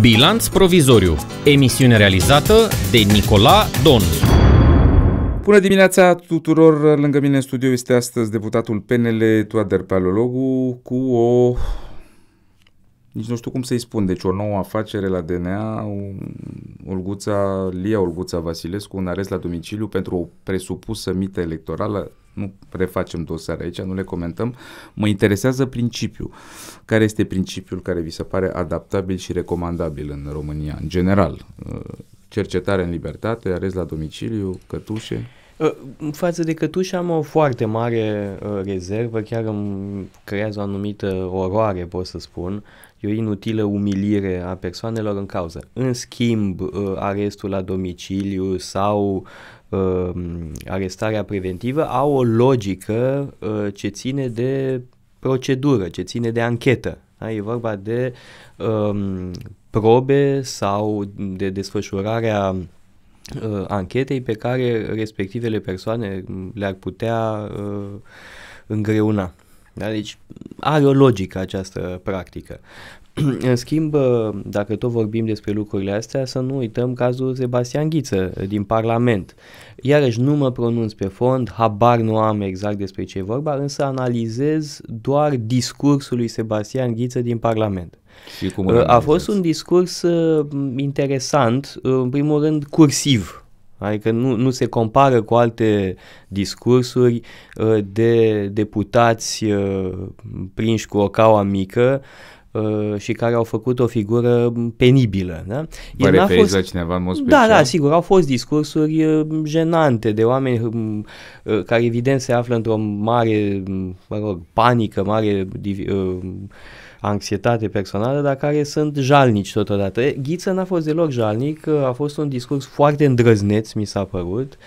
Bilanț Provizoriu. Emisiune realizată de Nicola Don. Bună dimineața tuturor! Lângă mine în studio este astăzi deputatul PNL Theodor Paleologu cu o... nici nu știu cum să-i spun, deci o nouă afacere la DNA, Lia Olguța Vasilescu, un arest la domiciliu pentru o presupusă mită electorală. Nu refacem dosare aici, nu le comentăm. Mă interesează principiul. Care este principiul care vi se pare adaptabil și recomandabil în România, în general? Cercetare în libertate, arest la domiciliu, cătușe? Față de cătușe am o foarte mare rezervă, chiar îmi creează o anumită oroare, pot să spun. E o inutilă umilire a persoanelor în cauză. În schimb, arestul la domiciliu sau arestarea preventivă au o logică ce ține de procedură, ce ține de anchetă. Da? E vorba de probe sau de desfășurarea anchetei pe care respectivele persoane le-ar putea îngreuna. Da? Deci are o logică această practică. În schimb, dacă tot vorbim despre lucrurile astea, să nu uităm cazul Sebastian Ghiță din Parlament. Iarăși nu mă pronunț pe fond, habar nu am exact despre ce e vorba, însă analizez doar discursul lui Sebastian Ghiță din Parlament. Și cum a fost un discurs interesant, în primul rând cursiv. Adică nu se compară cu alte discursuri de deputați prinși cu o caua mică și care au făcut o figură penibilă. Da? Vă referiți la cineva în mod special? Da, sigur, au fost discursuri jenante de oameni care evident se află într-o mare, mă rog, panică, mare anxietate personală, dar care sunt jalnici totodată. Ghiță n-a fost deloc jalnic, a fost un discurs foarte îndrăzneț, mi s-a părut,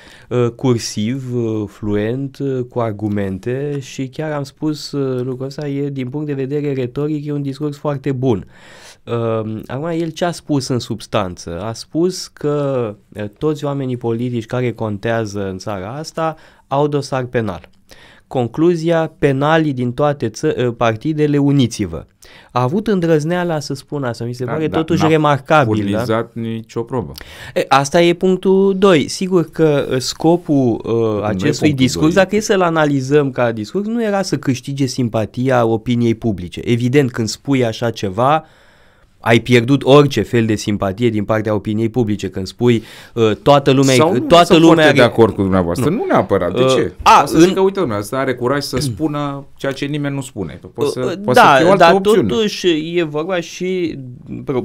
cursiv, fluent, cu argumente și chiar am spus lucrul ăsta, e, din punct de vedere retoric, e un discurs foarte bun. Acum, el ce a spus în substanță? A spus că toți oamenii politici care contează în țara asta au dosar penal. Concluzia, penalii din toate partidele, uniți-vă. A avut îndrăzneala să spun asta, mi se pare totuși remarcabil. N-a furnizat nicio probă. Asta e punctul 2. Sigur că scopul acestui discurs, dacă e să-l analizăm ca discurs, nu era să câștige simpatia opiniei publice. Evident, când spui așa ceva, ai pierdut orice fel de simpatie din partea opiniei publice, când spui toată lumea... Sau nu toată lumea foarte are... de acord cu dumneavoastră, nu neapărat, de ce? Uite, dumneavoastră are curaj să spună ceea ce nimeni nu spune. Poate să fie o altă opțiune. Totuși e vorba și,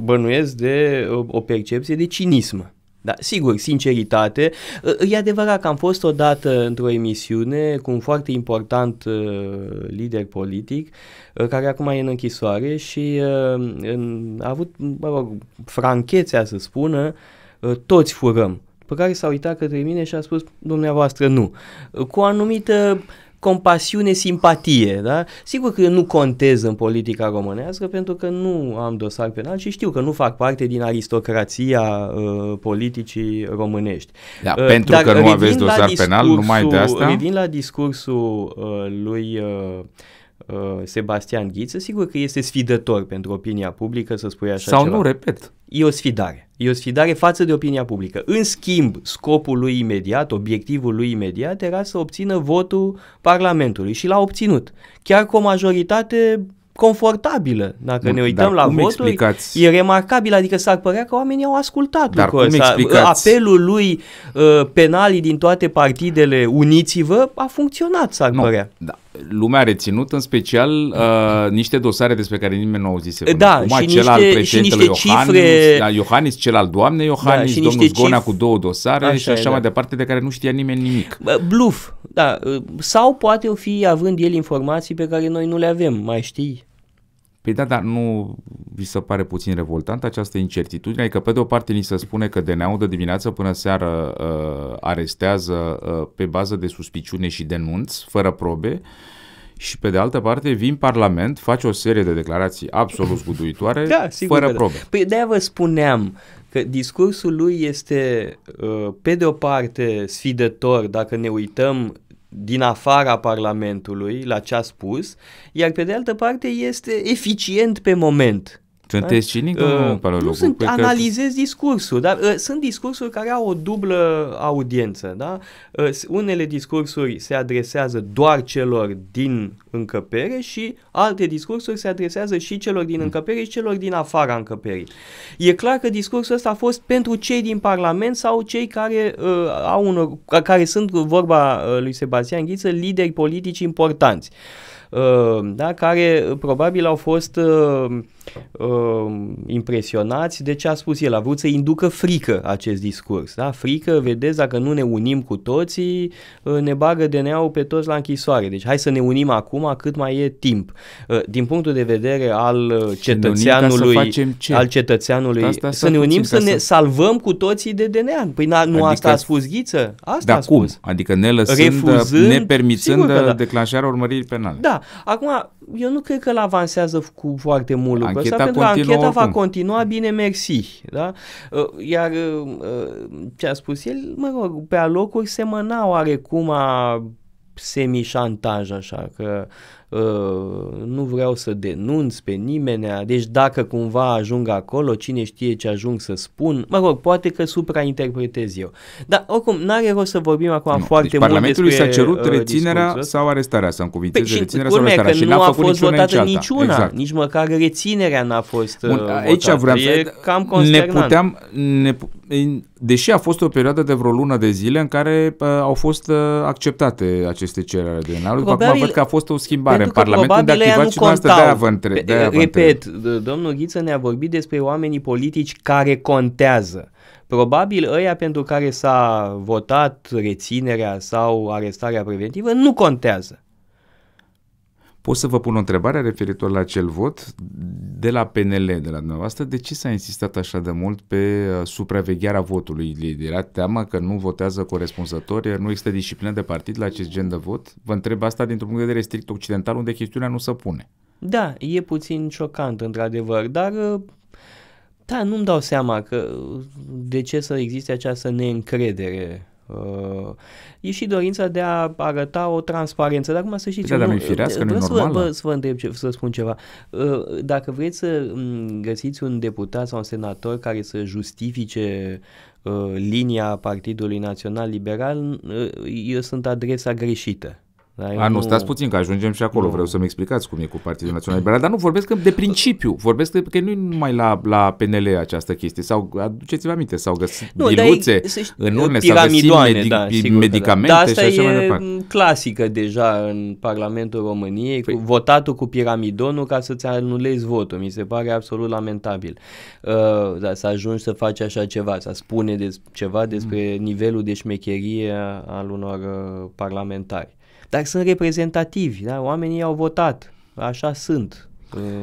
bănuiesc, de o percepție de cinism. Da, sigur, sinceritate. E adevărat că am fost odată într-o emisiune cu un foarte important lider politic care acum e în închisoare și a avut, mă rog, franchețea să spună toți furăm. Pe care s-a uitat către mine și a spus dumneavoastră nu. Cu o anumită compasiune, simpatie, da? Sigur că eu nu contez în politica românească pentru că nu am dosar penal și știu că nu fac parte din aristocrația politicii românești. Da, pentru că nu aveți dosar penal, numai de asta? Revin la discursul lui Sebastian Ghiță, sigur că este sfidător pentru opinia publică să spui așa ceva. Sau nu, repet. E o sfidare. E o sfidare față de opinia publică. În schimb, scopul lui imediat, obiectivul lui imediat era să obțină votul Parlamentului și l-a obținut. Chiar cu o majoritate confortabilă. Dacă ne uităm la voturi, explicați? E remarcabil, adică s-ar părea că oamenii au ascultat lucrul ăsta. Apelul lui penalii din toate partidele, uniți-vă, a funcționat, s-ar părea. Da. Lumea a reținut în special niște dosare despre care nimeni nu auzise. Da, și niște cifre. Iohannis, cel al doamnei Iohannis, da, domnul Zgonea cu două dosare așa și așa mai departe, de care nu știa nimeni nimic. Bluf, da. Sau poate o fi având el informații pe care noi nu le avem, mai știi? Păi da, dar nu vi se pare puțin revoltant această incertitudine? Adică pe de o parte ni se spune că DNA-ul de dimineață până seară arestează pe bază de suspiciune și denunți, fără probe, și pe de altă parte vin Parlament, face o serie de declarații absolut zguduitoare, fără probe. Da. Păi de-aia vă spuneam că discursul lui este pe de o parte sfidător dacă ne uităm din afara Parlamentului la ce a spus, iar pe de altă parte este eficient pe moment. Sunteți cinic, domnul Paleologu? Nu sunt, analizez discursul, dar sunt discursuri care au o dublă audiență. Da? Unele discursuri se adresează doar celor din încăpere și alte discursuri se adresează și celor din încăpere și celor din afara încăperii. E clar că discursul ăsta a fost pentru cei din Parlament sau cei care, care sunt, vorba lui Sebastian Ghiță, lideri politici importanți. Da, care probabil au fost impresionați de ce a spus el. A vrut să inducă frică acest discurs. Da? Frică, vedeți, dacă nu ne unim cu toții, ne bagă DNA-ul pe toți la închisoare. Deci hai să ne unim acum cât mai e timp. Din punctul de vedere al cetățeanului, să ne unim, să ne salvăm cu toții de DNA. Păi nu adică, asta a spus Ghiță? Asta a spus. Cum? Adică ne lăsând, nepermițând declanșarea urmăririi penale. Da. Acum, eu nu cred că îl avansează cu foarte mult lucrul ăsta, pentru că ancheta va continua, bine, mersi. Da? Iar ce a spus el, mă rog, pe alocuri semăna oarecum a semi-șantaj, așa, că nu vreau să denunț pe nimeni, deci dacă cumva ajung acolo, cine știe ce ajung să spun, mă rog, poate că suprainterpretez eu. Dar oricum, n-are rost să vorbim acum foarte deci mult Parlamentului s-a cerut reținerea sau arestarea, să încuvințeze reținerea sau arestarea și n-a fost votată niciuna, exact. Nici măcar reținerea n-a fost votată. Aici vreau să cam consternant. Deși a fost o perioadă de vreo lună de zile în care au fost acceptate aceste cereri de înalul, acum văd că a fost o schimbare. Pentru că Parlamentul de activat și noastră, de-aia vă întreb. Repet, domnul Ghiță ne-a vorbit despre oamenii politici care contează. Probabil ăia pentru care s-a votat reținerea sau arestarea preventivă nu contează. Pot să vă pun o întrebare referitor la acel vot de la PNL, de la dumneavoastră. De ce s-a insistat așa de mult pe supravegherea votului? Era teamă că nu votează corespunzători, nu există disciplină de partid la acest gen de vot? Vă întreb asta dintr-un punct de vedere strict occidental, unde chestiunea nu se pune. Da, e puțin șocant, într-adevăr, dar da, nu-mi dau seama că de ce să existe această neîncredere. E și dorința de a arăta o transparență. Dar acum să știți, să spun ceva. Dacă vreți să găsiți un deputat sau un senator care să justifice linia Partidului Național Liberal, eu sunt adresa greșită. Nu, stați puțin că ajungem și acolo. Vreau să-mi explicați cum e cu Partidul Național Liberal, dar nu vorbesc de principiu, vorbesc că nu e numai la PNL această chestie, sau aduceți-vă aminte, sau găsiți diluțe în urne, sau găsim medicamente și așa mai departe. Asta e clasică deja în Parlamentul României, cu votatul cu piramidonul ca să-ți anulezi votul, mi se pare absolut lamentabil. Dar să ajungi să faci așa ceva, să spune ceva despre nivelul de șmecherie al unor parlamentari. Dar sunt reprezentativi, da? Oamenii au votat, așa sunt,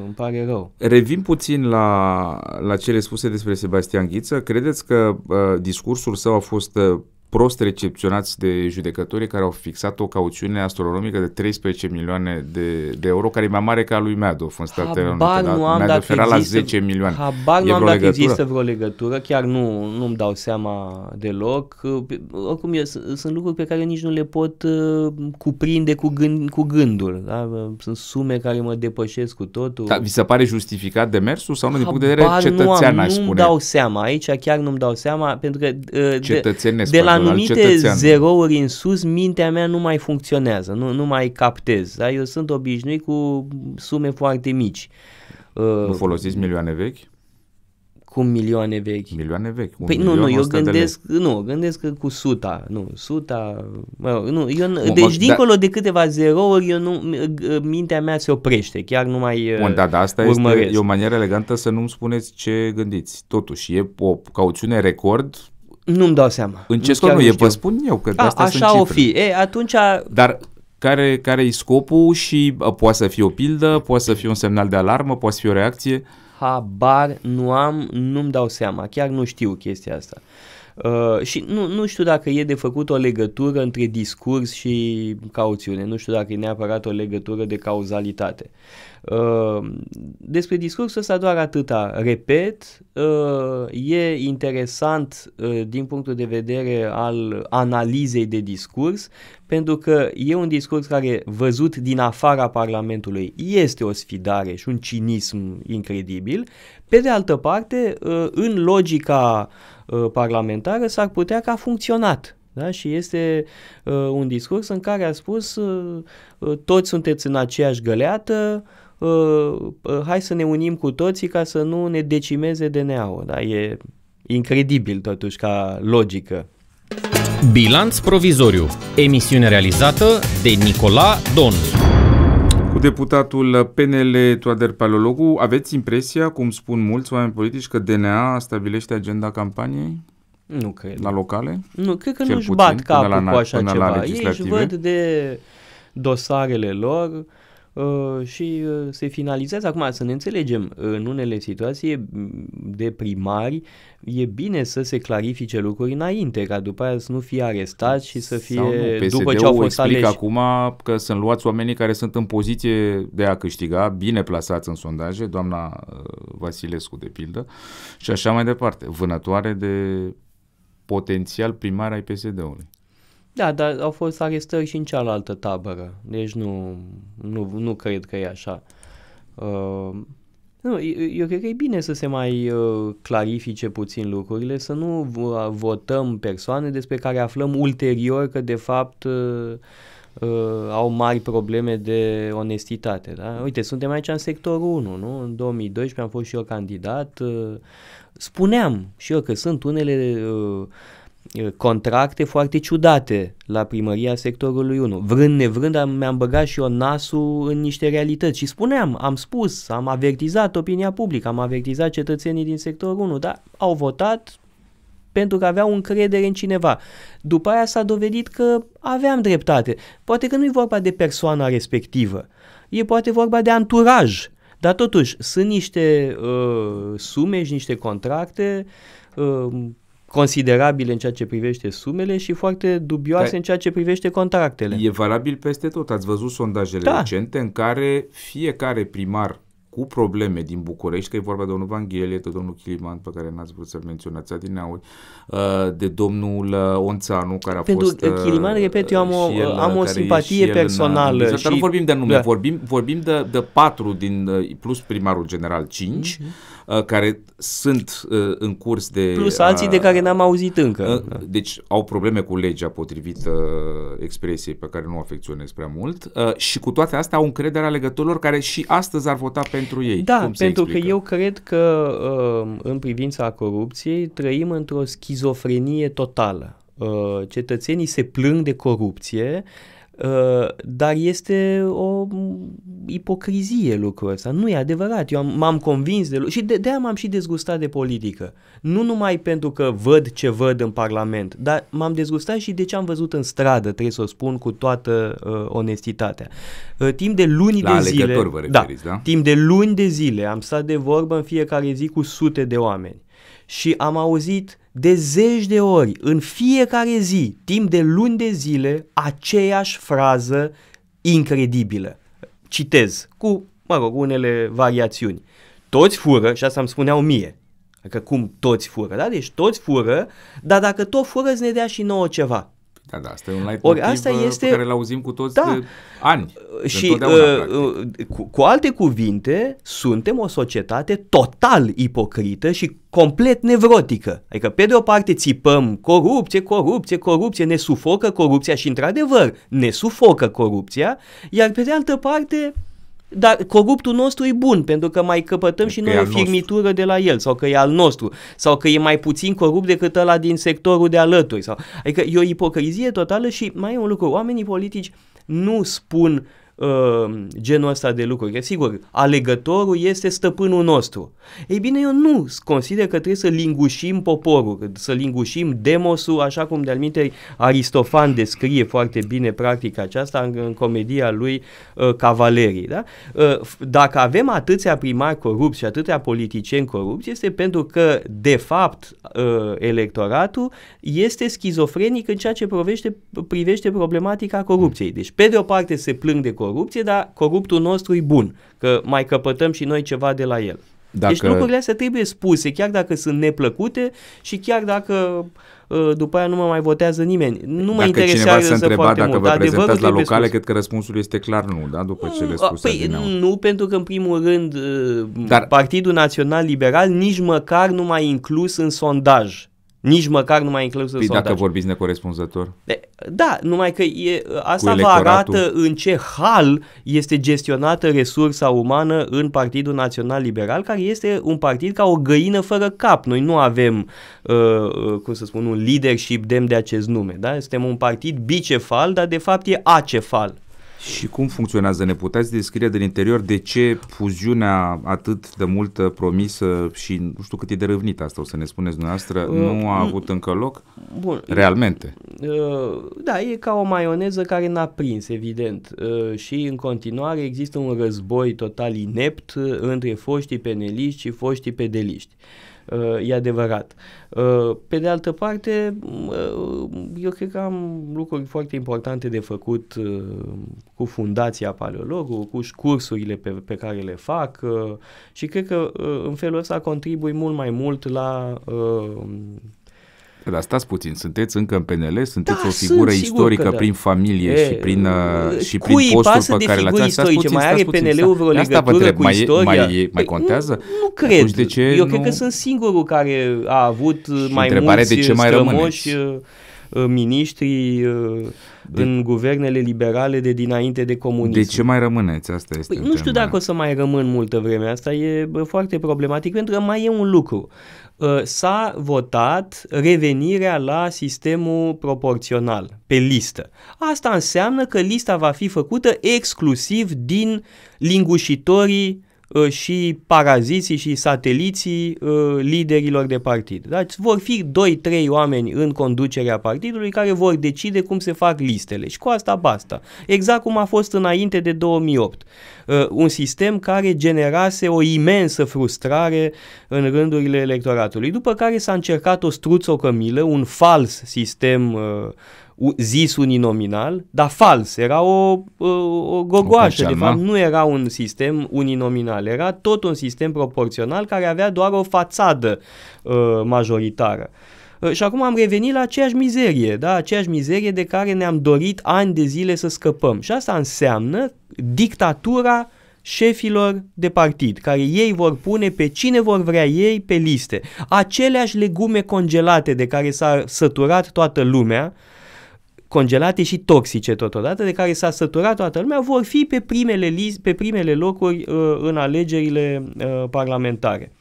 îmi pare rău. Revin puțin la cele spuse despre Sebastian Ghiță. Credeți că discursul său a fost prost recepționat de judecătorii care au fixat o cauțiune astronomică de 13 milioane de euro, care e mai mare ca lui Madoff în Statele Unite. Madoff era la 10 milioane. Habar nu am dacă există vreo legătură, chiar nu-mi dau seama deloc. Oricum, sunt lucruri pe care nici nu le pot cuprinde cu gândul. Da? Sunt sume care mă depășesc cu totul. Da, vi se pare justificat demersul sau nu? Din punct de vedere cetățean, aș spune. Nu-mi dau seama. Aici chiar nu-mi dau seama, pentru că de la anumite zerouri în sus, mintea mea nu mai funcționează, nu mai captez. Da? Eu sunt obișnuit cu sume foarte mici. Nu folosiți milioane vechi? Cum milioane vechi? Milioane vechi. Păi nu, eu gândesc că cu suta. Nu, suta... deci, dincolo de câteva zerouri, mintea mea se oprește. Chiar nu mai asta urmăresc. Este o manieră elegantă să nu-mi spuneți ce gândiți. Totuși, e o cauțiune record... Nu-mi dau seama. În ce scop nu e? Vă spun eu că astea sunt cifre. Așa o fi. Atunci... Dar care-i scopul și poate să fie o pildă, poate să fie un semnal de alarmă, poate să fie o reacție? Habar nu am, nu-mi dau seama. Chiar nu știu chestia asta. Și nu știu dacă e de făcut o legătură între discurs și cauțiune. Nu știu dacă e neapărat o legătură de cauzalitate. Despre discursul ăsta doar atâta, repet, e interesant din punctul de vedere al analizei de discurs, pentru că e un discurs care, văzut din afara Parlamentului, este o sfidare și un cinism incredibil. Pe de altă parte, în logica parlamentară s-ar putea că a funcționat. Da? Și este un discurs în care a spus toți sunteți în aceeași găleată, hai să ne unim cu toții ca să nu ne decimeze DNA-ul. Da? E incredibil totuși ca logică. Bilanț Provizoriu. Emisiune realizată de Nicola Don. Cu deputatul PNL Theodor Paleologu aveți impresia, cum spun mulți oameni politici, că DNA stabilește agenda campaniei? Nu cred. La locale? Nu, cred că nu-și bat capul cu așa ceva. Ei își văd de dosarele lor și se finalizează. Acum, să ne înțelegem, în unele situații de primari e bine să se clarifice lucruri înainte, ca după aia să nu fie arestați și să fie după ce au fost aleși. Acum că sunt luați oamenii care sunt în poziție de a câștiga, bine plasați în sondaje, doamna Vasilescu de pildă, și așa mai departe, vânătoare de potențial primar ai PSD-ului. Da, dar au fost arestări și în cealaltă tabără, deci nu cred că e așa. Nu, eu cred că e bine să se mai clarifice puțin lucrurile, să nu votăm persoane despre care aflăm ulterior că de fapt au mari probleme de onestitate. Da? Uite, suntem aici în sectorul 1, nu? În 2012 am fost și eu candidat. Spuneam și eu că sunt unele contracte foarte ciudate la primăria sectorului 1. Vrând nevrând mi-am băgat și eu nasul în niște realități și spuneam, am spus, am avertizat opinia publică, am avertizat cetățenii din sectorul 1, dar au votat pentru că aveau încredere în cineva. După aia s-a dovedit că aveam dreptate. Poate că nu e vorba de persoana respectivă, e poate vorba de anturaj, dar totuși sunt niște sume și niște contracte considerabile în ceea ce privește sumele și foarte dubioase în ceea ce privește contractele. E valabil peste tot. Ați văzut sondajele recente în care fiecare primar cu probleme din București, că e vorba de domnul Vanghelie, de domnul Chiliman, pe care n-ați vrut să-l menționați adineauri, de domnul Onțanu, care a fost... Pentru Chiliman, repet, eu am o simpatie personală. Dar nu vorbim de nume, vorbim de 4 din, plus primarul general, 5, care sunt în curs de... Plus alții de care n-am auzit încă. Deci au probleme cu legea potrivit expresiei pe care nu o afecționez prea mult și cu toate astea au încrederea alegătorilor care și astăzi ar vota pentru ei. Da, pentru că eu cred că în privința corupției trăim într-o schizofrenie totală. Cetățenii se plâng de corupție, dar este o ipocrizie lucrul ăsta. Nu e adevărat. Eu m-am convins de... Și de-aia m-am și dezgustat de politică. Nu numai pentru că văd ce văd în Parlament, dar m-am dezgustat și de ce am văzut în stradă, trebuie să o spun cu toată onestitatea. Timp de luni de zile... La alegători vă referiți, da? Timp de luni de zile am stat de vorbă în fiecare zi cu sute de oameni. Și am auzit de zeci de ori, în fiecare zi, timp de luni de zile, aceeași frază incredibilă. Citez, cu, mă rog, unele variațiuni. Toți fură, și asta îmi spuneau mie, că cum toți fură, da? Deci toți fură, dar dacă tot fură, îți ne dea și nouă ceva. Da, asta e un leitmotiv pe care l-auzim cu toți de ani. Și cu alte cuvinte, suntem o societate total ipocrită și complet nevrotică. Adică, pe de o parte, țipăm corupție, corupție, corupție, ne sufocă corupția și, într-adevăr, ne sufocă corupția, iar pe de altă parte... Dar coruptul nostru e bun, pentru că mai căpătăm și noi o firmitură de la el, sau că e al nostru, sau că e mai puțin corupt decât ăla din sectorul de alături. Sau... Adică e o ipocrizie totală și mai e un lucru, oamenii politici nu spun genul ăsta de lucruri. Că, sigur, alegătorul este stăpânul nostru. Ei bine, eu nu consider că trebuie să lingușim poporul, să lingușim demosul, așa cum de-al minte Aristofan descrie foarte bine practica aceasta în comedia lui Cavalerii. Da? Dacă avem atâția primari corupți și atâția politicieni corupți, este pentru că, de fapt, electoratul este schizofrenic în ceea ce privește problematica corupției. Deci, pe de o parte se plâng de corupție, corupție, dar coruptul nostru e bun, că mai căpătăm și noi ceva de la el. Dacă... Deci lucrurile astea trebuie spuse, chiar dacă sunt neplăcute și chiar dacă după aia nu mă mai votează nimeni. Nu mă interesează să foarte mult. Dacă vă prezentați la locale, spus. Cred că răspunsul este clar nu, da? După ce le spuse adineauri. Nu, pentru că în primul rând Partidul Național Liberal nici măcar nu m-a inclus în sondaj. Nici măcar nu mai inclus în sondaj. Dacă vorbiți necorespunzător? Da, numai că asta vă arată în ce hal este gestionată resursa umană în Partidul Național Liberal, care este un partid ca o găină fără cap. Noi nu avem, cum să spun, un leadership demn de acest nume. Da? Suntem un partid bicefal, dar de fapt e acefal. Și cum funcționează? Ne puteți descrie din interior de ce fuziunea atât de multă promisă și nu știu cât e de râvnită asta, o să ne spuneți dumneavoastră, nu a avut încă loc? Bun, realmente. Da, e ca o maioneză care n-a prins, evident. Și în continuare există un război total inept între foștii peneliști și foștii pedeliști. E adevărat. Pe de altă parte, eu cred că am lucruri foarte importante de făcut cu Fundația Paleologu, cu cursurile pe care le fac și cred că în felul ăsta contribui mult mai mult la... Dar stați puțin, sunteți încă în PNL, sunteți o figură istorică prin familie și prin postul pe care l-ați avut. Mai are PNL-ul vreo legătură cu istoria? Mai contează? Nu cred. Eu cred că sunt singurul care a avut mai mulți strămoși miniștri în guvernele liberale de dinainte de comunism. De ce mai rămâneți? Asta este. Nu știu dacă o să mai rămân multă vreme. Asta e foarte problematic, pentru că mai e un lucru. S-a votat revenirea la sistemul proporțional, pe listă. Asta înseamnă că lista va fi făcută exclusiv din lingușitorii și paraziții și sateliții liderilor de partid. Deci vor fi 2-3 oameni în conducerea partidului care vor decide cum se fac listele și cu asta basta. Exact cum a fost înainte de 2008. Un sistem care generase o imensă frustrare în rândurile electoratului, după care s-a încercat o struțocămilă, un fals sistem zis uninominal, dar fals, era o gogoașă, de fapt nu era un sistem uninominal, era tot un sistem proporțional care avea doar o fațadă majoritară. Și acum am revenit la aceeași mizerie, da? Aceeași mizerie de care ne-am dorit ani de zile să scăpăm. Și asta înseamnă dictatura șefilor de partid, care ei vor pune pe cine vor vrea ei pe liste. Aceleași legume congelate de care s-a săturat toată lumea, congelate și toxice totodată, de care s-a săturat toată lumea, vor fi pe primele locuri în alegerile parlamentare.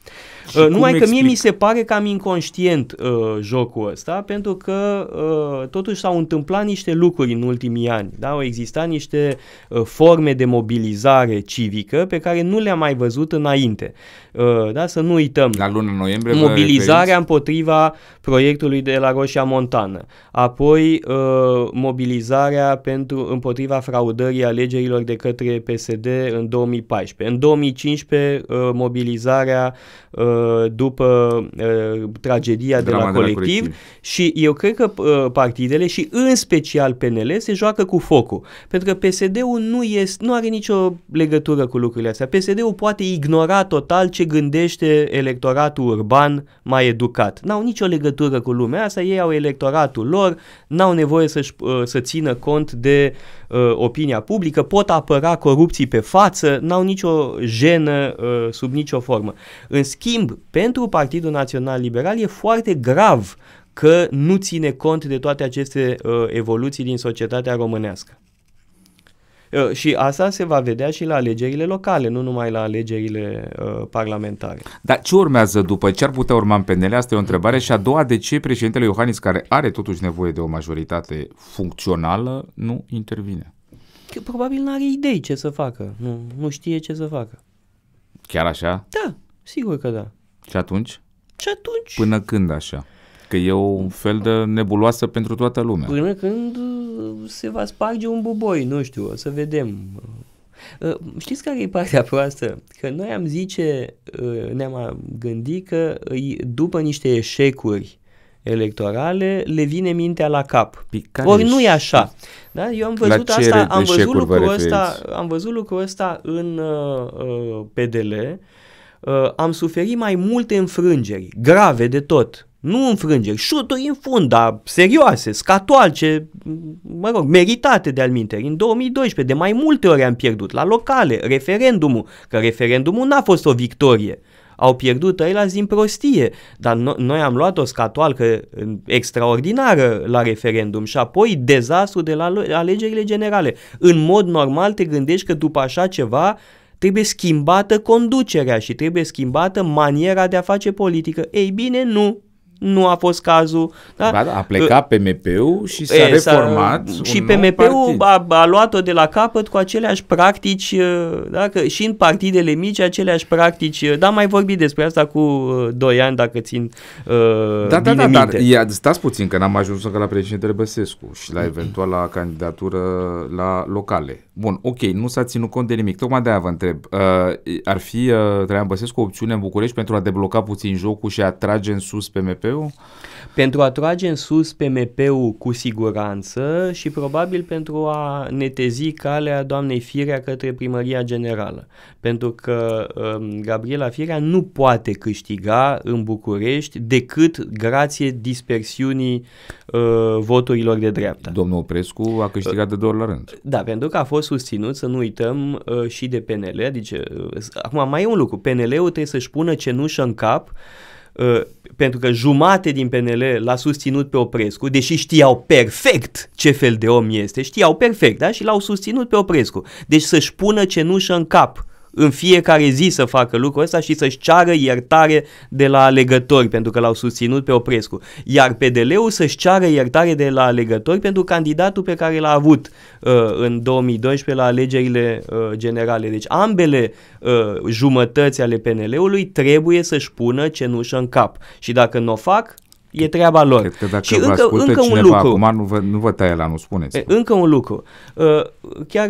Numai că mie mi se pare cam inconștient jocul ăsta, pentru că totuși s-au întâmplat niște lucruri în ultimii ani. Da? Au existat niște forme de mobilizare civică pe care nu le-am mai văzut înainte. Da? Să nu uităm. La luna noiembrie, mobilizarea împotriva proiectului de la Roșia Montană. Apoi mobilizarea împotriva fraudării alegerilor de către PSD în 2014. În 2015 mobilizarea după tragedia de la colectiv și eu cred că partidele și în special PNL se joacă cu focul, pentru că PSD-ul nu are nicio legătură cu lucrurile astea. PSD-ul poate ignora total ce gândește electoratul urban mai educat. N-au nicio legătură cu lumea asta, ei au electoratul lor, n-au nevoie să țină cont de opinia publică, pot apăra corupții pe față, n-au nicio jenă sub nicio formă. În schimb, pentru Partidul Național Liberal e foarte grav că nu ține cont de toate aceste evoluții din societatea românească. Și asta se va vedea și la alegerile locale, nu numai la alegerile parlamentare. Dar ce urmează după? Ce ar putea urma în PNL? Asta e o întrebare. Și a doua, de ce președintele Iohannis, care are totuși nevoie de o majoritate funcțională, nu intervine? Că probabil nu are idei ce să facă. Nu știe ce să facă. Chiar așa? Da. Sigur că da. Și atunci? Și atunci. Până când așa? Că e un fel de nebuloasă pentru toată lumea. Până când se va sparge un buboi, nu știu, o să vedem. Știți care e partea proastă? Că noi ne-am gândit că după niște eșecuri electorale le vine mintea la cap. Picare. Ori nu e așa. Da? Eu am văzut asta, am văzut lucrul ăsta în PDL. Am suferit mai multe înfrângeri, grave de tot. Nu înfrângeri, șuturi în fund, dar serioase, scatoalce, mă rog, meritate de-al minteri. În 2012 de mai multe ori am pierdut la locale, referendumul, că referendumul n-a fost o victorie. Au pierdut ăia din prostie, dar noi am luat o scatoalcă extraordinară la referendum și apoi dezastru de la alegerile generale. În mod normal te gândești că după așa ceva trebuie schimbată conducerea și trebuie schimbată maniera de a face politică. Ei bine, nu. Nu a fost cazul. Da? A plecat PMP-ul și s-a reformat. Și PMP-ul a luat-o de la capăt cu aceleași practici, da? Că și în partidele mici aceleași practici. Dar mai vorbit despre asta cu 2 ani, dacă țin bine minte. Dar stați puțin, că n-am ajuns încă la președintele Băsescu și la eventuala candidatură la locale. Bun, ok, nu s-a ținut cont de nimic. Tocmai de-aia vă întreb. Ar fi Traian Băsescu o opțiune în București pentru a debloca puțin jocul și a trage în sus PMP? Pentru a trage în sus PMP-ul cu siguranță și probabil pentru a netezi calea doamnei Firea către Primăria Generală. Pentru că Gabriela Firea nu poate câștiga în București decât grație dispersiunii voturilor de dreapta. Domnul Oprescu a câștigat de 2 ori la rând. Da, pentru că a fost susținut, să nu uităm, și de PNL. Adică, acum mai e un lucru, PNL-ul trebuie să-și pună cenușă în cap. Pentru că jumate din PNL l-a susținut pe Oprescu, deși știau perfect ce fel de om este, știau perfect, da? Și l-au susținut pe Oprescu. Deci să-și pună cenușă în cap în fiecare zi să facă lucrul ăsta și să-și ceară iertare de la alegători pentru că l-au susținut pe Oprescu. Iar PDL-ul să-și ceară iertare de la alegători pentru candidatul pe care l-a avut în 2012 la alegerile generale. Deci ambele jumătăți ale PNL-ului trebuie să-și pună cenușă în cap. Și dacă nu o fac, e treaba lor. Cred că dacă și încă un lucru. Acum nu vă taie la nu spuneți. Încă un lucru. Chiar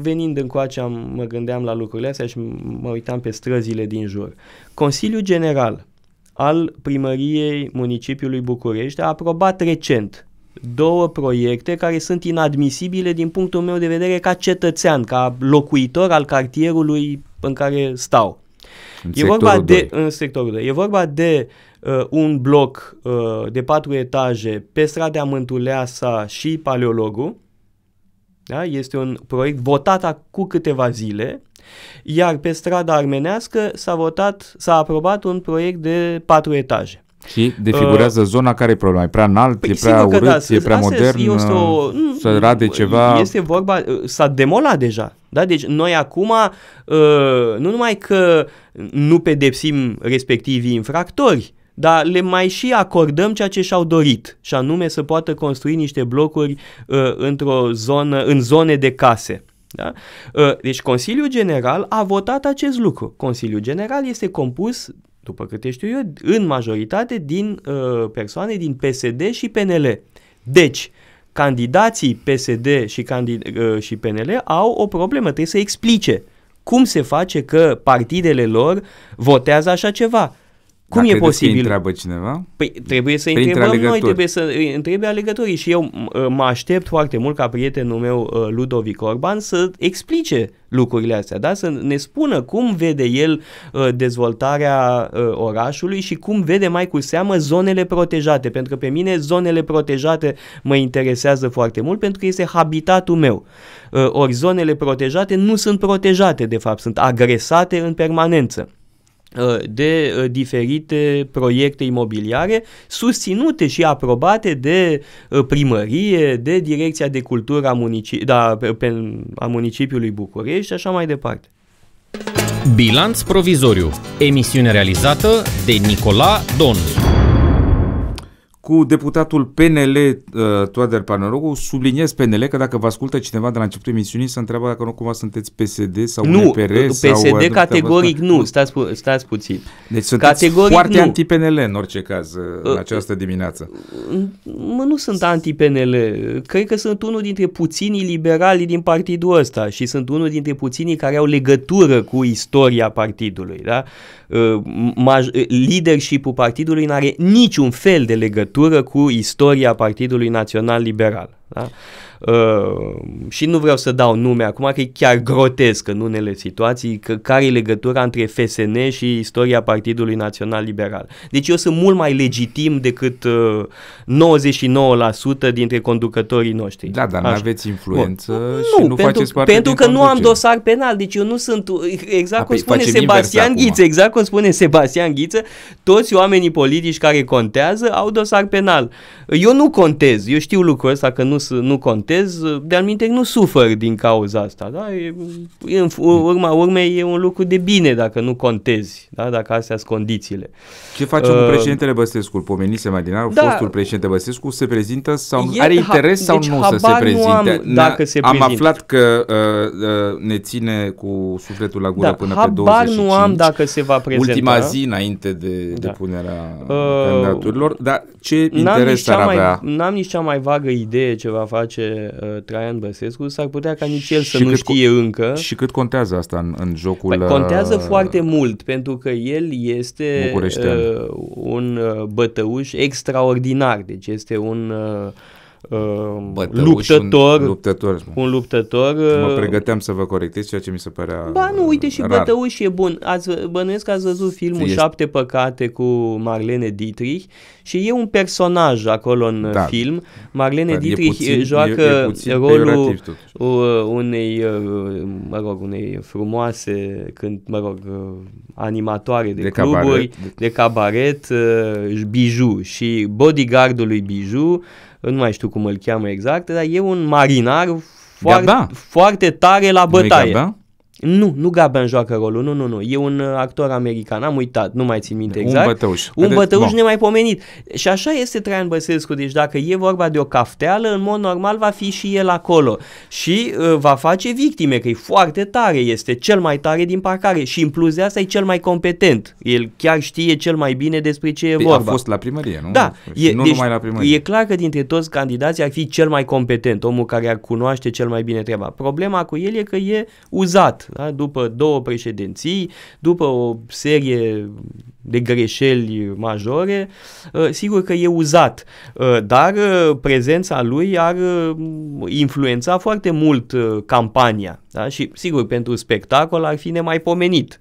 venind încoace mă gândeam la lucrurile astea și mă uitam pe străzile din jur. Consiliul General al Primăriei Municipiului București a aprobat recent 2 proiecte care sunt inadmisibile din punctul meu de vedere ca cetățean, ca locuitor al cartierului în care stau. E vorba de un bloc de 4 etaje pe strada Mântuleasa și Paleologu. Da? Este un proiect votat cu câteva zile, iar pe strada Armenească s-a aprobat un proiect de 4 etaje. Și defigurează zona care e problema. E prea înalt, e prea urât, e prea modern, să rade ceva. Este vorba, s-a demolat deja. Da? Deci noi acum nu numai că nu pedepsim respectivii infractori, dar le mai și acordăm ceea ce și-au dorit, și anume să poată construi niște blocuri în zone de case. Da? Deci Consiliul General a votat acest lucru. Consiliul General este compus, după câte știu eu, în majoritate din persoane din PSD și PNL. Deci, candidații PSD și PNL au o problemă, trebuie să explice cum se face că partidele lor votează așa ceva. Cum e posibil? Că întreabă cineva? Păi trebuie să întrebăm noi, trebuie să întrebe alegătorii și eu mă aștept foarte mult ca prietenul meu Ludovic Orban să explice lucrurile astea, da? Să ne spună cum vede el dezvoltarea orașului și cum vede mai cu seamă zonele protejate, pentru că pe mine zonele protejate mă interesează foarte mult pentru că este habitatul meu. Ori zonele protejate nu sunt protejate, de fapt, sunt agresate în permanență de diferite proiecte imobiliare susținute și aprobate de primărie, de Direcția de Cultură a Municipiului București și așa mai departe. Bilanț Provizoriu. Emisiune realizată de Nicola Don. Cu deputatul PNL Theodor Paleologu, subliniez PNL, că dacă vă ascultă cineva de la începutul emisiunii să întreabă dacă nu cumva sunteți PSD sau UNPR. PSD categoric nu, stați puțin. Deci sunteți foarte anti-PNL în orice caz în această dimineață. Nu sunt anti-PNL, cred că sunt unul dintre puținii liberali din partidul ăsta și sunt unul dintre puținii care au legătură cu istoria partidului. Da? Leadership-ul partidului nu are niciun fel de legătură legătură cu istoria Partidului Național Liberal. Da? Și nu vreau să dau nume acum, că e chiar grotesc în unele situații, că care e legătura între FSN și istoria Partidului Național Liberal. Deci eu sunt mult mai legitim decât 99% dintre conducătorii noștri. Da, dar nu aveți influență și nu faceți parte din conducere. Pentru că nu am dosar penal, deci eu nu sunt, exact cum spune Sebastian Ghiță, exact cum spune Sebastian Ghiță, toți oamenii politici care contează au dosar penal. Eu nu contez, eu știu lucrul ăsta că nu contez, de-al minteri nu sufăr din cauza asta, da? În urma urmei e un lucru de bine dacă nu contezi, da? Dacă astea sunt condițiile. Ce face cu președintele Băsescu? Îl pomenise mai din nou, fostul președinte Băsescu se prezintă sau are interes sau deci nu să se prezinte? Am aflat că ne ține cu sufletul la gură până pe 25. Nu am dacă se va prezenta. Ultima zi înainte de depunerea candidaturilor, dar ce interes ar avea? N-am nici cea mai vagă idee ce va face Traian Băsescu, s-ar putea ca nici el să nu știe încă. Și cât contează asta în jocul? Contează foarte mult, pentru că el este un bătăuș extraordinar, deci este un luptător. Mă pregăteam să vă corectez ceea ce mi se părea uite și rar. Bătăuș e bun. Bănuiesc că ați văzut filmul Șapte Păcate cu Marlene Dietrich și e un personaj acolo în film. Marlene Dietrich joacă rolul unei, unei frumoase animatoare de cluburi, de cabaret, Bijou și bodyguardul lui Bijou. Nu mai știu cum îl cheamă exact, dar e un marinar foarte tare la bătaie. Nu Gaben joacă rolul, nu. E un actor american, am uitat, nu mai țin minte exact. Un bătăuș. Un bătăuș nemaipomenit. Și așa este Traian Băsescu, deci dacă e vorba de o cafteală, în mod normal va fi și el acolo. Și va face victime, că e foarte tare, este cel mai tare din parcare și în plus de asta e cel mai competent. El chiar știe cel mai bine despre ce e vorba. A fost la primărie, nu? Da. Deci numai la primărie. E clar că dintre toți candidații ar fi cel mai competent, omul care ar cunoaște cel mai bine treaba. Problema cu el e că e uzat. Da? După două președinții, după o serie de greșeli majore, sigur că e uzat, dar prezența lui ar influența foarte mult campania, da? Și sigur pentru spectacol ar fi nemaipomenit.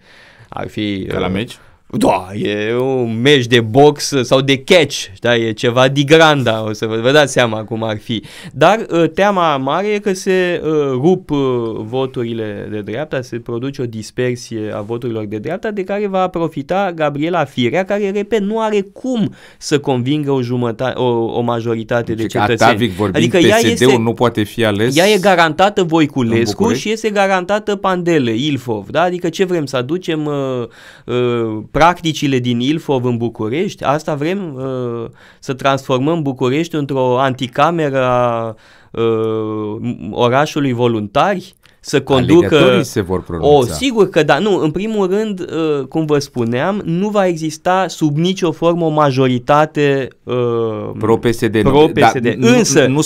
Ar fi ca la meci? Da, e un meci de box sau de catch, da, e ceva de granda, o să vă dați seama cum ar fi. Dar teama mare e că se rup voturile de dreapta, se produce o dispersie a voturilor de dreapta de care va profita Gabriela Firea, care, repet, nu are cum să convingă o majoritate de cetățeni. Atavic vorbind, adică PSD-ul nu poate fi ales. Ea e garantată Voiculescu și este garantată Pandele, Ilfov, da? Adică ce vrem să aducem practicile din Ilfov în București, asta vrem, să transformăm București într-o anticameră a orașului voluntari, să conducă... se vor pronunța. Sigur că da. Nu, în primul rând, cum vă spuneam, nu va exista sub nicio formă o majoritate pro-PSD. Însă nu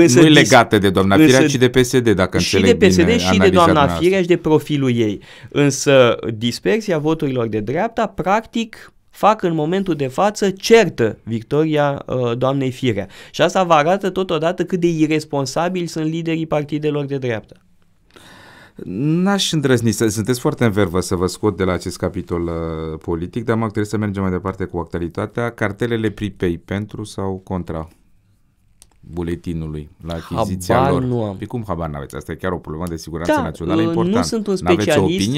e legată de doamna Firea, ci de PSD, dacă înțeleg bine. Și de PSD și de doamna Firea și de profilul ei. Însă dispersia voturilor de dreapta, practic, fac în momentul de față certă victoria doamnei Firea. Și asta vă arată totodată cât de irresponsabili sunt liderii partidelor de dreapta. N-aș îndrăzni, sunteți foarte în vervă să vă scot de la acest capitol politic, dar mă trebuie să mergem mai departe cu actualitatea. Cartelele prepay, pentru sau contra buletinului la achiziția lor? Nu am. Păi cum habar n-aveți? Asta e chiar o problemă de siguranță națională importantă. Nu sunt un specialist,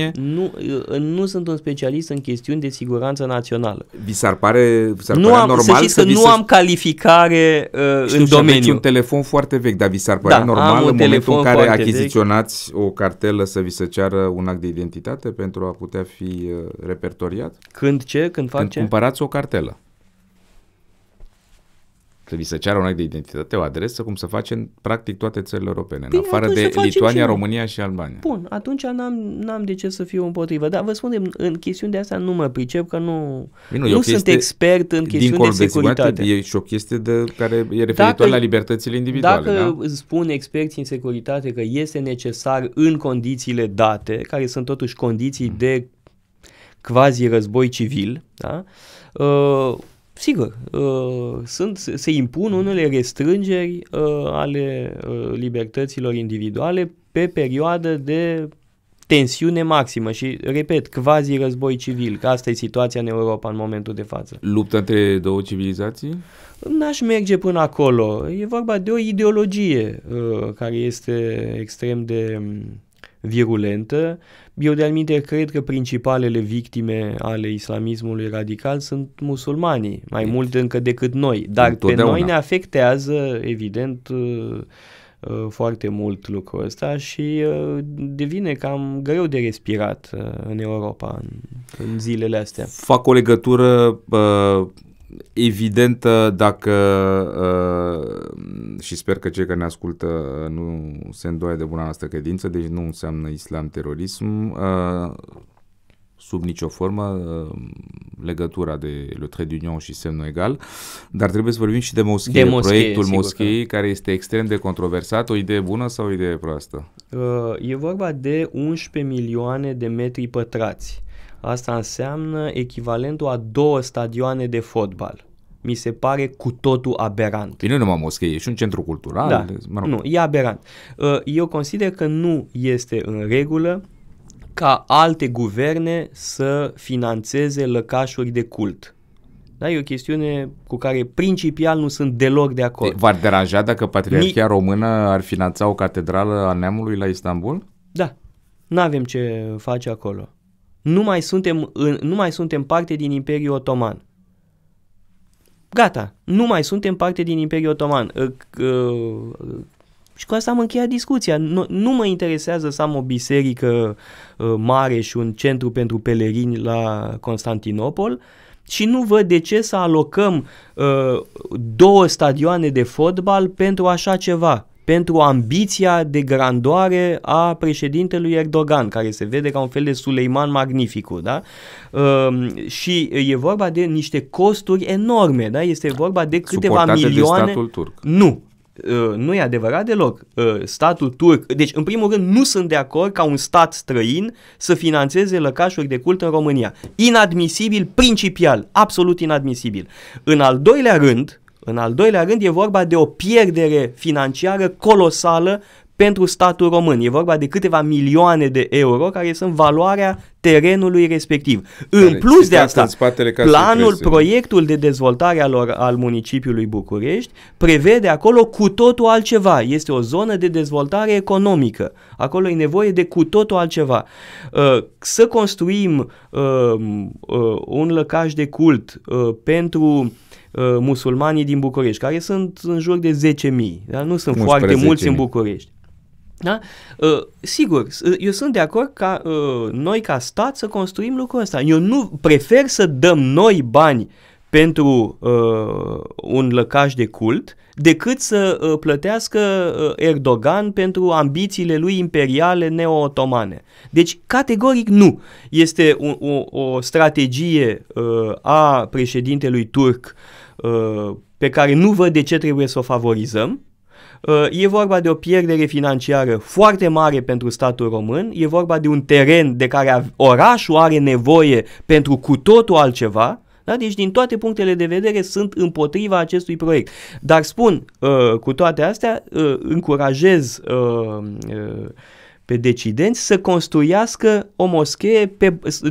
nu sunt un specialist în chestiuni de siguranță națională. Vi s-ar pare normal? Să știți că nu am calificare în domeniu. Știu, un telefon foarte vechi, dar vi s-ar părea normal în momentul în care achiziționați o cartelă să vi se ceară un act de identitate pentru a putea fi repertoriat? Când ce? Când fac ce? Când cumpărați o cartelă. Să vi se ceară un act de identitate, o adresă, cum se face în practic toate țările europene, în afară de Lituania, România și Albania. Bun, atunci n-am de ce să fiu împotrivă, dar vă spun, în chestiuni de asta nu mă pricep, că nu sunt expert în chestiuni de securitate. E și o chestie care e referitoare la libertățile individuale. Dacă spun experții în securitate că este necesar în condițiile date, care sunt totuși condiții de quasi război civil, Sigur, se impun unele restrângeri ale libertăților individuale pe perioadă de tensiune maximă și, repet, quasi război civil, că asta e situația în Europa în momentul de față. Luptă între două civilizații? N-aș merge până acolo. E vorba de o ideologie care este extrem de virulentă. Eu de-alminte cred că principalele victime ale islamismului radical sunt musulmanii, mai mult încă decât noi. Dar pe noi ne afectează, evident, foarte mult lucrul ăsta și devine cam greu de respirat în Europa în zilele astea. Fac o legătură evidentă, dacă și sper că cei care ne ascultă nu se îndoie de buna noastră credință, deci nu înseamnă islam terorism sub nicio formă, legătura de le trait d'union și semnul egal, dar trebuie să vorbim și de moschee, proiectul moscheei care este extrem de controversat. O idee bună sau o idee proastă? E vorba de 11 milioane de metri pătrați. Asta înseamnă echivalentul a 2 stadioane de fotbal. Mi se pare cu totul aberant. E nu numai moschee, e și un centru cultural. Da. Mă rog. Nu, e aberant. Eu consider că nu este în regulă ca alte guverne să finanțeze lăcașuri de cult. Da, e o chestiune cu care principial nu sunt deloc de acord. V-ar deranja dacă Patriarhia Română ar finanța o catedrală a neamului la Istanbul? Da, n-avem ce face acolo. Nu mai suntem parte din Imperiul Otoman. Gata, nu mai suntem parte din Imperiul Otoman. Și cu asta am încheiat discuția. Nu mă interesează să am o biserică mare și un centru pentru pelerini la Constantinopol și nu văd de ce să alocăm 2 stadioane de fotbal pentru așa ceva, pentru ambiția de grandoare a președintelui Erdogan, care se vede ca un fel de Suleiman Magnificu, da? Și e vorba de niște costuri enorme, da? Este vorba de câteva milioane. De statul turc. Nu. Nu e adevărat deloc. Statul turc, deci în primul rând nu sunt de acord ca un stat străin să finanțeze lăcașuri de cult în România. Inadmisibil, principial, absolut inadmisibil. În al doilea rând e vorba de o pierdere financiară colosală pentru statul român. E vorba de câteva milioane de euro care sunt valoarea terenului respectiv. În plus de asta, proiectul de dezvoltare al municipiului București prevede acolo cu totul altceva. Este o zonă de dezvoltare economică. Acolo e nevoie de cu totul altceva. Să construim un lăcaș de cult pentru musulmanii din București, care sunt în jur de 10.000, da? Nu sunt foarte mulți în București. Da? Sigur, eu sunt de acord ca noi ca stat să construim lucrul ăsta. Eu nu prefer să dăm noi bani pentru un lăcaș de cult decât să plătească Erdogan pentru ambițiile lui imperiale neo-otomane. Deci, categoric nu. Este o strategie a președintelui turc pe care nu văd de ce trebuie să o favorizăm. E vorba de o pierdere financiară foarte mare pentru statul român, e vorba de un teren de care orașul are nevoie pentru cu totul altceva. Da? Deci, din toate punctele de vedere, sunt împotriva acestui proiect. Dar spun, cu toate astea, încurajez pe decidenți să construiască o moschee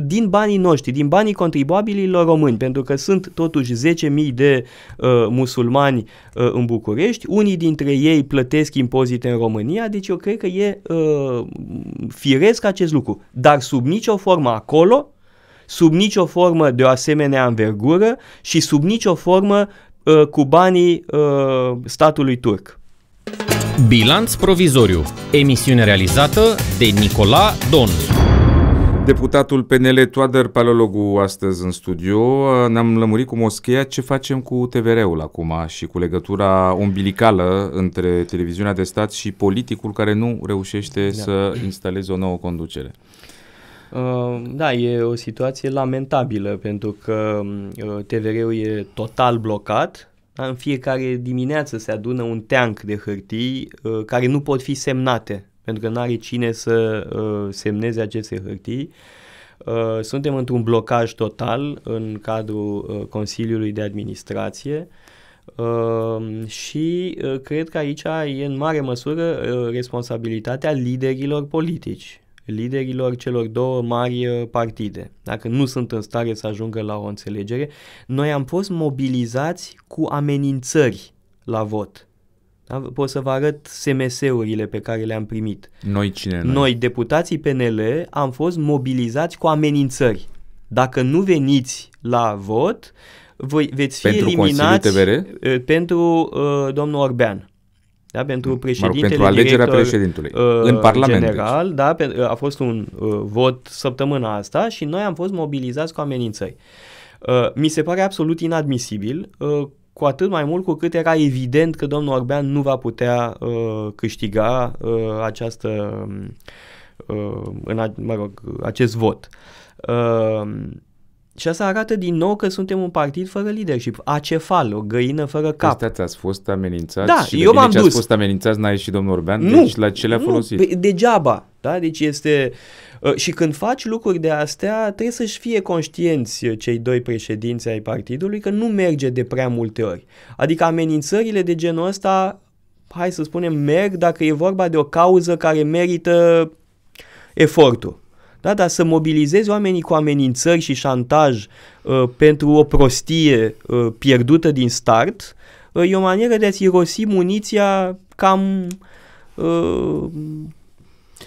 din banii noștri, din banii contribuabililor români, pentru că sunt totuși 10.000 de musulmani în București, unii dintre ei plătesc impozite în România, deci eu cred că e firesc acest lucru. Dar sub nicio formă acolo, sub nicio formă de o asemenea învergură și sub nicio formă cu banii statului turc. Bilanț provizoriu. Emisiune realizată de Nicola Don. Deputatul PNL Theodor Paleologu astăzi în studio. Ne-am lămurit cu moscheea. Ce facem cu TVR-ul acum și cu legătura umbilicală între televiziunea de stat și politicul care nu reușește să instaleze o nouă conducere? Da, e o situație lamentabilă pentru că TVR-ul e total blocat. În fiecare dimineață se adună un teanc de hârtii care nu pot fi semnate pentru că nu are cine să semneze aceste hârtii. Suntem într-un blocaj total în cadrul Consiliului de Administrație și cred că aici e în mare măsură responsabilitatea liderilor politici, liderilor celor două mari partide. Dacă nu sunt în stare să ajungă la o înțelegere, noi am fost mobilizați cu amenințări la vot. Da? Pot să vă arăt SMS-urile pe care le-am primit. Noi cine? Noi, deputații PNL, am fost mobilizați cu amenințări. Dacă nu veniți la vot, voi veți fi eliminați pentru domnul Orbean. Da, pentru președintele, pentru alegerea președintelui în Parlament general, da, a fost un vot săptămâna asta și noi am fost mobilizați cu amenințări. Mi se pare absolut inadmisibil, cu atât mai mult cu cât era evident că domnul Orbean nu va putea câștiga acest vot. Și asta arată din nou că suntem un partid fără leadership, acefal, o găină fără cap. Stați, ați fost amenințați, da, și eu m-am dus. Ați fost amenințați, n-a ieșit domnul Orbean, nu, deci la ce le-a folosit? Degeaba, da? Deci este... Și când faci lucruri de astea, trebuie să-și fie conștienți cei doi președinți ai partidului că nu merge de prea multe ori. Adică amenințările de genul ăsta, hai să spunem, merg dacă e vorba de o cauză care merită efortul. Da, dar să mobilizezi oamenii cu amenințări și șantaj pentru o prostie pierdută din start e o manieră de a-ți irosi muniția cam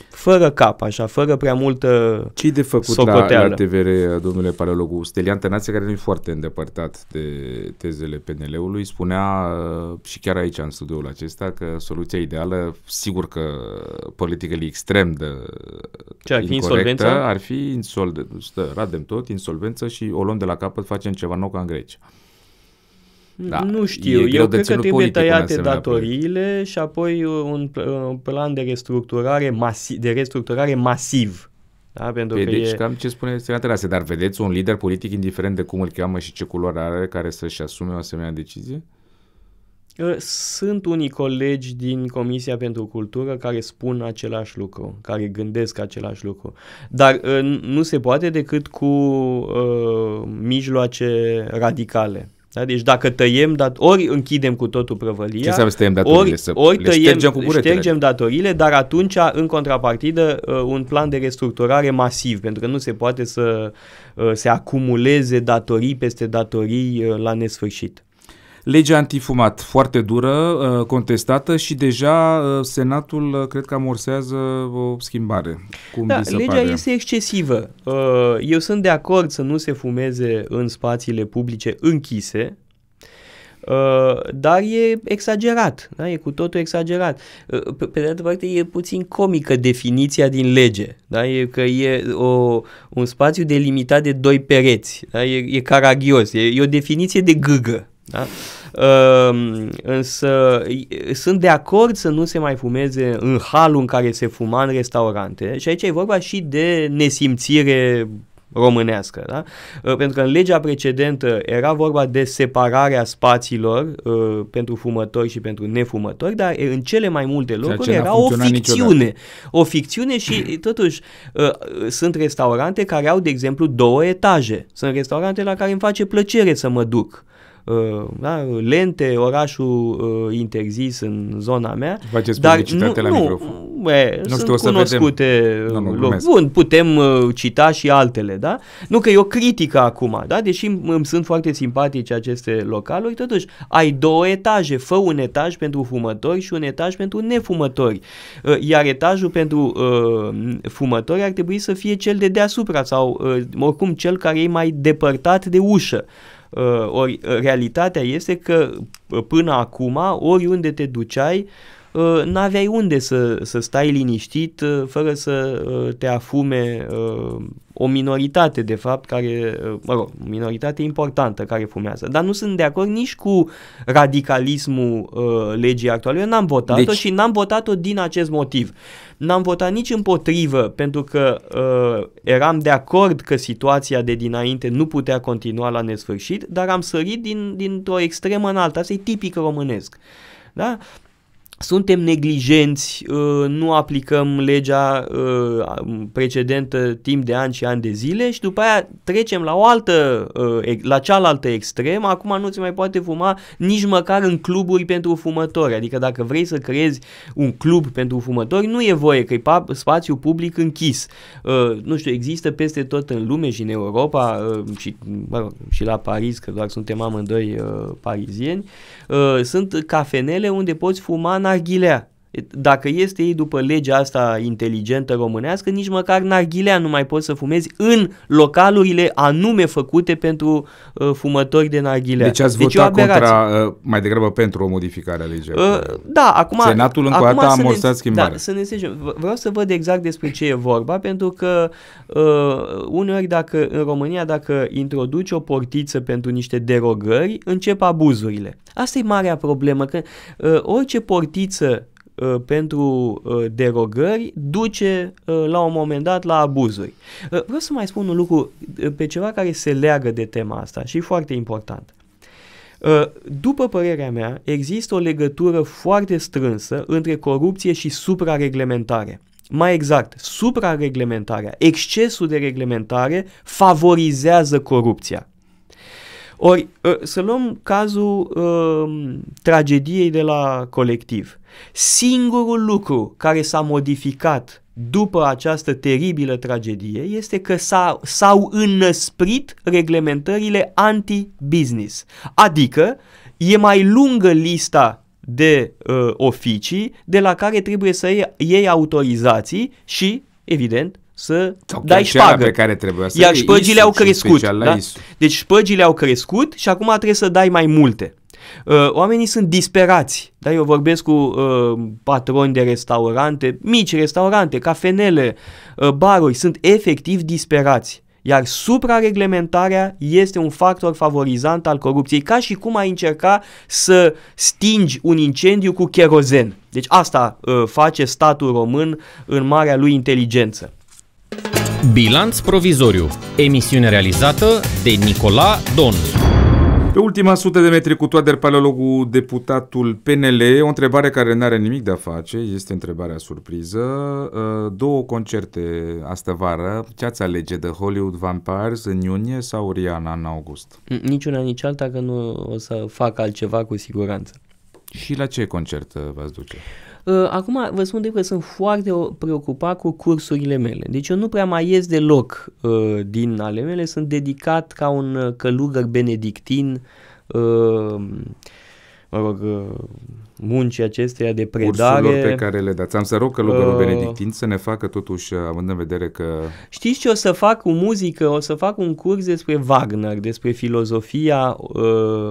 fără cap, așa, fără prea multă socoteală. Ce-i de făcut la TVR, domnule Paleologu? Stelian Tănație, care nu e foarte îndepărtat de tezele PNL-ului, spunea și chiar aici în studioul acesta că soluția ideală, sigur că politică extrem de incorectă, ar fi insolvență, radem tot, insolvență și o luăm de la capăt, facem ceva nou ca în Grecia. Da, nu știu, eu cred că trebuie tăiate datoriile și apoi un plan de restructurare, masiv. Da? Pentru că deci cam ce spune Stelian Tănație, dar vedeți un lider politic, indiferent de cum îl cheamă și ce culoare are, care să-și asume o asemenea decizie? Sunt unii colegi din Comisia pentru Cultură care spun același lucru, care gândesc același lucru, dar nu se poate decât cu mijloace radicale. Da? Deci dacă tăiem, ori închidem cu totul prăvălia, ce înseamnă să tăiem datorile? Ștergem datorile, dar atunci, în contrapartidă, un plan de restructurare masiv, pentru că nu se poate să se acumuleze datorii peste datorii la nesfârșit. Legea antifumat, foarte dură, contestată și deja Senatul cred că amorsează o schimbare. Cum da, legea este excesivă. Eu sunt de acord să nu se fumeze în spațiile publice închise, dar e exagerat, da? E cu totul exagerat. Pe de altă parte e puțin comică definiția din lege, da? E că e un spațiu delimitat de doi pereți, da? E caragios, e o definiție de gâgă. Da? Însă sunt de acord să nu se mai fumeze în halul în care se fuma în restaurante și aici e vorba și de nesimțire românească, da? Pentru că în legea precedentă era vorba de separarea spațiilor pentru fumători și pentru nefumători, dar în cele mai multe locuri era o ficțiune. Niciodată. O ficțiune și totuși sunt restaurante care au, de exemplu, două etaje. Sunt restaurante la care îmi face plăcere să mă duc. Da, Lente, orașul interzis în zona mea. Faceți publicitate la microfon. Nu sunt cunoscute. Bun, putem cita și altele, da? Nu că e o critică acum, da? Deși îmi sunt foarte simpatice aceste localuri, totuși ai două etaje, fă un etaj pentru fumători și un etaj pentru nefumători. Iar etajul pentru fumători ar trebui să fie cel de deasupra sau oricum cel care e mai depărtat de ușă. Ori realitatea este că până acum, oriunde te duceai, n-aveai unde să stai liniștit fără să te afume o minoritate, de fapt, care, mă rog, minoritate importantă care fumează. Dar nu sunt de acord nici cu radicalismul legii actuale. Eu n-am votat-o și n-am votat-o din acest motiv. N-am votat nici împotrivă, pentru că eram de acord că situația de dinainte nu putea continua la nesfârșit, dar am sărit dintr-o extremă în alta. Asta e tipic românesc. Da? suntem neglijenți, nu aplicăm legea precedentă timp de ani și ani de zile și după aia trecem la o altă, la cealaltă extremă. Acum nu se mai poate fuma nici măcar în cluburi pentru fumători. Adică dacă vrei să creezi un club pentru fumători, nu e voie, că e spațiu public închis. Nu știu, există peste tot în lume și în Europa și, mă rog, și la Paris, că doar suntem amândoi parizieni, sunt cafenele unde poți fuma narghilea. Dacă este ei după legea asta inteligentă românească, nici măcar narghilea nu mai poți să fumezi în localurile anume făcute pentru fumători de narghilea. Deci ați votat contra, mai degrabă pentru o modificare a legii. Da, acum... Senatul încă o dată a morsat schimbarea. Da, să ne înțelegem. Vreau să văd exact despre ce e vorba, pentru că uneori dacă, în România, dacă introduci o portiță pentru niște derogări, încep abuzurile. Asta e marea problemă, că orice portiță pentru derogări duce la un moment dat la abuzuri. Vreau să mai spun un lucru pe ceva care se leagă de tema asta și e foarte important. După părerea mea, există o legătură foarte strânsă între corupție și suprareglementare. Mai exact, suprareglementarea, excesul de reglementare favorizează corupția. Ori, să luăm cazul tragediei de la Colectiv. Singurul lucru care s-a modificat după această teribilă tragedie este că s-au înăsprit reglementările anti-business. Adică, e mai lungă lista de oficii de la care trebuie să iei autorizații și, evident, să dai șpagă. Pe care trebuia să iar șpăgile au crescut. Da? Deci șpăgile au crescut și acum trebuie să dai mai multe. Oamenii sunt disperați. Da? Eu vorbesc cu patroni de restaurante, mici restaurante, cafenele, baruri, sunt efectiv disperați. Iar suprareglementarea este un factor favorizant al corupției, ca și cum ai încerca să stingi un incendiu cu cherozen. Deci asta face statul român în marea lui inteligență. Bilanț Provizoriu, emisiune realizată de Nicola Don. Pe ultima sută de metri cu Theodor Paleologu, deputatul PNL, o întrebare care n-are nimic de a face, este întrebarea surpriză. Două concerte astă vară, ce ați alege, The Hollywood Vampires în iunie sau Rihanna în august? Niciuna, nici alta, că nu o să fac altceva cu siguranță. Și la ce concert v-ați duce? Acum vă spun că sunt foarte preocupat cu cursurile mele. Deci eu nu prea mai ies deloc din ale mele. Sunt dedicat ca un călugăr benedictin muncii acesteia de predare. Cursurilor pe care le dați. Am să rog călugărul benedictin să ne facă totuși, având în vedere că... Știți ce o să fac cu muzică? O să fac un curs despre Wagner, despre filozofia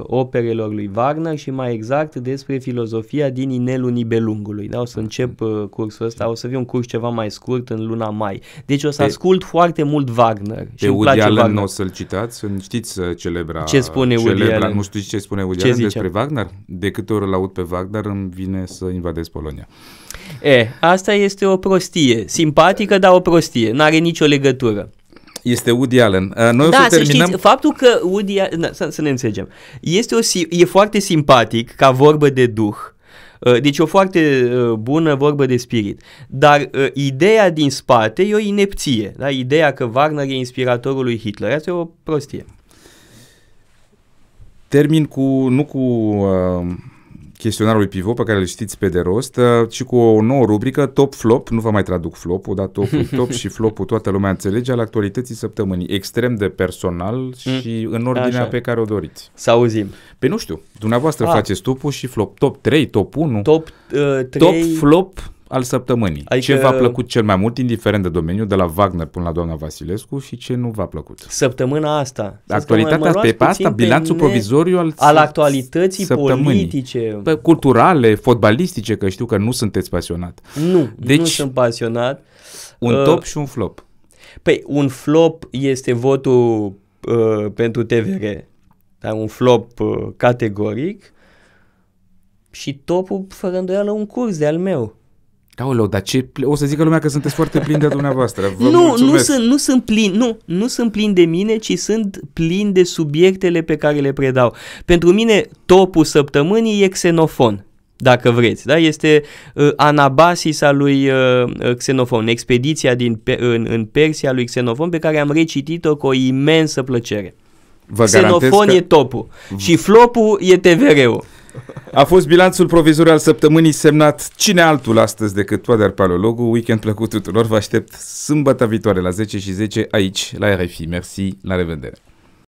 operelor lui Wagner și mai exact despre filozofia din Inelul Nibelungului. Da? O să încep cursul ăsta, o să fie un curs ceva mai scurt în luna mai. Deci o să ascult foarte mult Wagner. Pe Woody Allen o să-l citați? Știți celebra... Ce spune Woody Allen? Nu știți ce spune Woody Allen despre Wagner? De câte ori l-aud pe Wagner, dar îmi vine să invadez Polonia. Asta este o prostie. Simpatică, dar o prostie. N-are nicio legătură. Este Woody Allen. Noi o să terminăm... Știți, faptul că Woody Allen... Să ne înțelegem. E foarte simpatic ca vorbă de duh. Deci o foarte bună vorbă de spirit. Dar ideea din spate e o inepție. Da? Ideea că Wagner e inspiratorul lui Hitler. Asta e o prostie. Termin cu... Nu cu... chestionarul pivot pe care le știți pe de rost, și cu o nouă rubrică, Top-Flop, nu vă mai traduc flopul, dar topul, top și flopul, toată lumea înțelege, al actualității săptămânii, extrem de personal și în ordinea pe care o doriți. Să auzim. Pe nu știu, dumneavoastră faceți topul și flop, top 3, top 1, Top-Flop al săptămânii. Adică... Ce v-a plăcut cel mai mult, indiferent de domeniu, de la Wagner până la doamna Vasilescu, și ce nu v-a plăcut? Săptămâna asta. Actualitatea asta, bilanțul provizoriu al actualității politice. Culturale, fotbalistice, că știu că nu sunteți pasionat. Nu sunt pasionat. Un top și un flop. Păi, un flop este votul pentru TVR. Dar un flop categoric. Și topul, fără îndoială, un curs de al meu. Aoleu, dar ce... O să zică lumea că sunteți foarte plini de dumneavoastră. Nu sunt plin de mine, ci sunt plin de subiectele pe care le predau. Pentru mine, topul săptămânii e Xenofon. dacă vreți, da? Este Anabasisa lui Xenofon, expediția în Persia lui Xenofon, pe care am recitit-o cu o imensă plăcere. Vă Xenofon e topul și flopul e TVR-ul. A fost bilanțul provizoriu al săptămânii, semnat cine altul astăzi decât Theodor Paleologu. Weekend plăcut tuturor, vă aștept sâmbătă viitoare la 10:10 aici, la RFI. Mersi, la revedere!